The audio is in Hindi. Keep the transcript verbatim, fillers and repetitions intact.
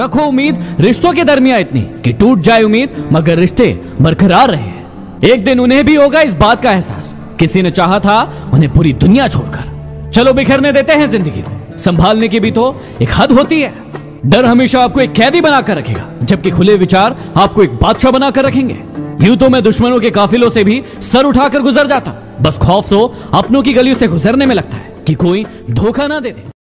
रखो उम्मीद रिश्तों के दरमियान इतनी कि टूट जाए उम्मीद, मगर रिश्ते बरकरार रहे। एक दिन उन्हें भी होगा इस बात का एहसास, किसी ने चाहा था उन्हें पूरी दुनिया छोड़कर। चलो बिखरने देते हैं जिंदगी को, संभालने की भी तो एक हद होती है। डर हमेशा आपको एक कैदी बनाकर रखेगा, जबकि खुले विचार आपको एक बादशाह बनाकर रखेंगे। यूं तो मैं दुश्मनों के काफिलों से भी सर उठाकर गुजर जाता, बस खौफ तो अपनों की गलियों से गुजरने में लगता है कि कोई धोखा ना दे दे।